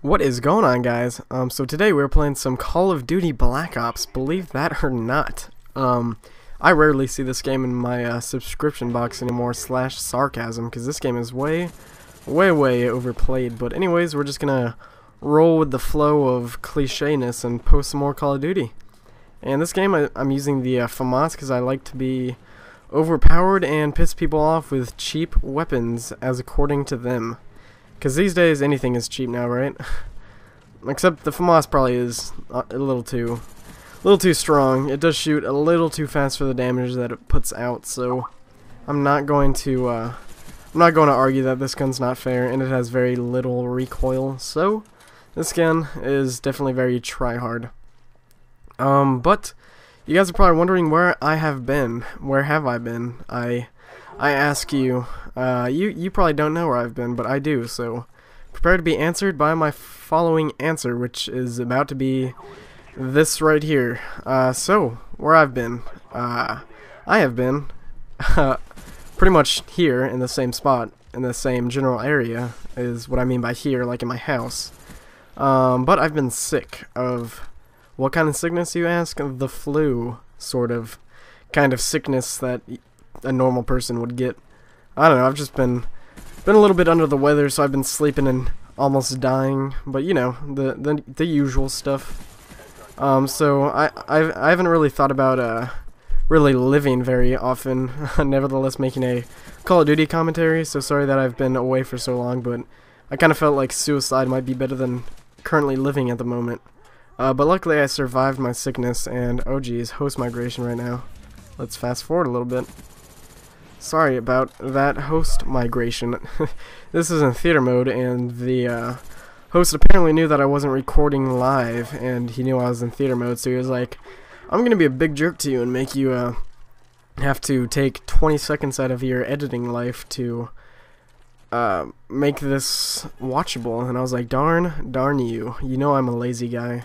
What is going on, guys? So today we're playing some Call of Duty Black Ops, believe that or not. I rarely see this game in my subscription box anymore, /sarcasm, because this game is way overplayed. But anyways, we're just gonna roll with the flow of clichéness and post some more Call of Duty. And this game, I'm using the FAMAS because I like to be overpowered and piss people off with cheap weapons, as according to them. Because these days, anything is cheap now, right? Except the FAMAS probably is a little too strong. It does shoot a little too fast for the damage that it puts out, so I'm not going to argue that this gun's not fair, and it has very little recoil. So this gun is definitely very tryhard. But you guys are probably wondering where I have been. Where have I been? I ask you, you probably don't know where I've been, but I do, so prepare to be answered by my following answer, which is about to be this right here. So, where I've been, I have been pretty much here in the same spot, in the same general area, is what I mean by here, like in my house. But I've been sick of, what kind of sickness, you ask? The flu, sort of, kind of sickness that a normal person would get. I don't know, I've just been a little bit under the weather, so I've been sleeping and almost dying, but you know, the usual stuff. So I haven't really thought about really living very often. Nevertheless, making a Call of Duty commentary, so sorry that I've been away for so long, but I kind of felt like suicide might be better than currently living at the moment. But luckily I survived my sickness, and oh geez, host migration right now. Let's fast forward a little bit. Sorry about that host migration. This is in theater mode, and the host apparently knew that I wasn't recording live, and he knew I was in theater mode, so he was like, I'm gonna be a big jerk to you and make you have to take 20 seconds out of your editing life to make this watchable. And I was like, darn you, you know I'm a lazy guy.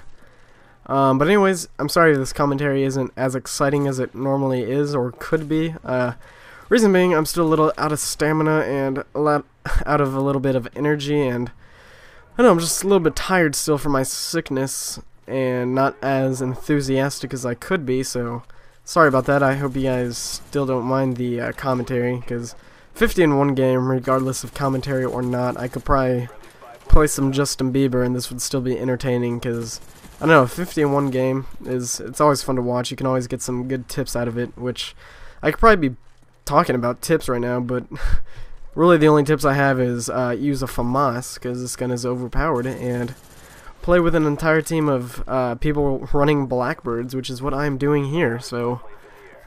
But anyways, I'm sorry this commentary isn't as exciting as it normally is or could be. Reason being, I'm still a little out of stamina and out of a little bit of energy, and I don't know, I'm just a little bit tired still from my sickness and not as enthusiastic as I could be, so sorry about that. I hope you guys still don't mind the commentary, because 50 in one game, regardless of commentary or not, I could probably play some Justin Bieber and this would still be entertaining, because I don't know, 50 in one game, it's always fun to watch. You can always get some good tips out of it, which I could probably be talking about tips right now, but really the only tips I have is use a FAMAS, because this gun is overpowered, and play with an entire team of people running Blackbirds, which is what I'm doing here. So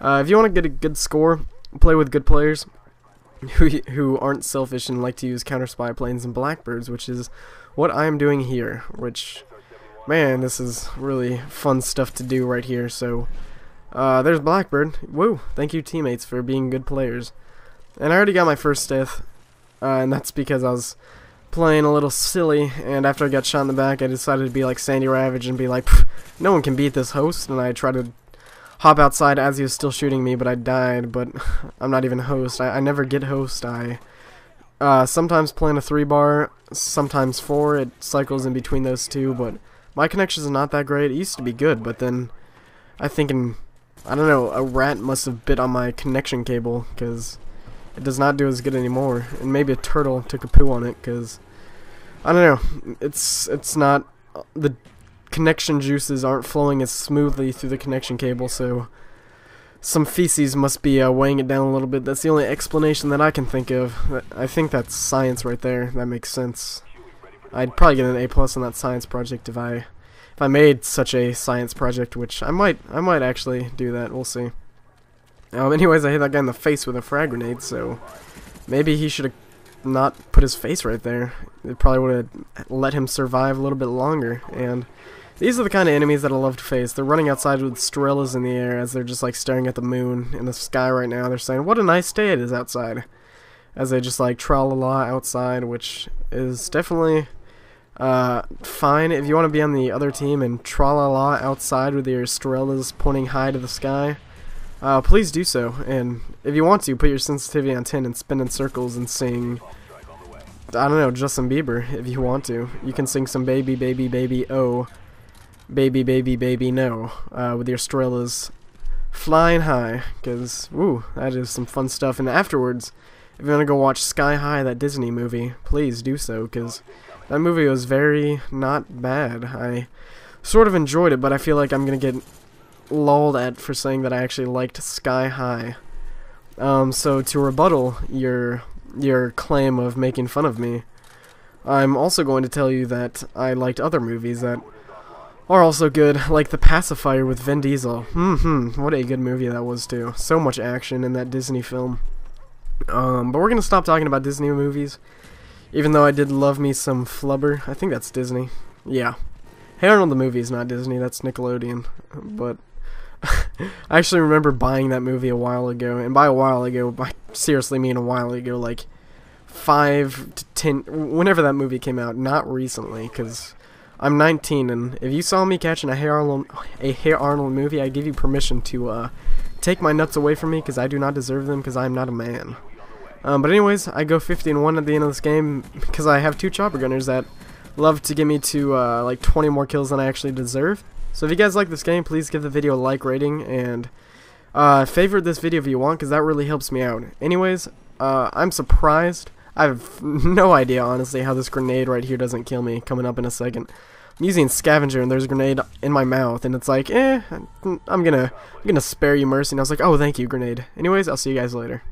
if you want to get a good score, play with good players who aren't selfish and like to use counter-spy planes and Blackbirds, which is what I'm doing here, which, man, this is really fun stuff to do right here. So there's Blackbird. Woo! Thank you, teammates, for being good players. And I already got my first death, and that's because I was playing a little silly, and after I got shot in the back, I decided to be like Sandy Ravage and be like, no one can beat this host, and I tried to hop outside as he was still shooting me, but I died. But I'm not even host. I never get host. I sometimes playing a 3-bar, sometimes 4, it cycles in between those two, but my connections are not that great. It used to be good, but then I think in, I don't know, a rat must have bit on my connection cable, because it does not do as good anymore. And maybe a turtle took a poo on it, because, I don't know, it's not, the connection juices aren't flowing as smoothly through the connection cable, so some feces must be weighing it down a little bit. That's the only explanation that I can think of. I think that's science right there. That makes sense. I'd probably get an A+ on that science project if I made such a science project, which I might actually do that, we'll see. Anyways, I hit that guy in the face with a frag grenade, so maybe he should have not put his face right there. It probably would have let him survive a little bit longer, and these are the kind of enemies that I love to face. They're running outside with Strelas in the air as they're just like staring at the moon in the sky right now. They're saying, what a nice day it is outside, as they just like tra-la-la outside, which is definitely fine if you want to be on the other team and tra-la-la outside with your Strelas pointing high to the sky. Please do so, and if you want to, put your sensitivity on 10 and spin in circles and sing I don't know, Justin Bieber, if you want to. You can sing some baby, baby, baby, oh, baby, baby, baby, no, with your Strelas flying high, because, woo, that is some fun stuff. And afterwards, if you want to go watch Sky High, that Disney movie, please do so, because that movie was very not bad. I sort of enjoyed it, but I feel like I'm going to get lulled at for saying that I actually liked Sky High. So to rebuttal your claim of making fun of me, I'm also going to tell you that I liked other movies that are also good, like The Pacifier with Vin Diesel. What a good movie that was too. So much action in that Disney film. But we're going to stop talking about Disney movies, even though I did love me some Flubber. I think that's Disney. Yeah. Hey Arnold the movie is not Disney, that's Nickelodeon. But I actually remember buying that movie a while ago, and by a while ago, I seriously mean a while ago, like 5 to 10, whenever that movie came out, not recently, because I'm 19, and if you saw me catching a Hey Arnold movie, I give you permission to take my nuts away from me, because I do not deserve them, because I'm not a man. But anyways, I go 50-1 at the end of this game, because I have two chopper gunners that love to get me to like 20 more kills than I actually deserve. So if you guys like this game, please give the video a like, rating, and favorite this video if you want, because that really helps me out. Anyways, I'm surprised. I have no idea, honestly, how this grenade right here doesn't kill me, coming up in a second. I'm using Scavenger, and there's a grenade in my mouth, and it's like, eh, I'm gonna spare you mercy, and I was like, oh, thank you, grenade. Anyways, I'll see you guys later.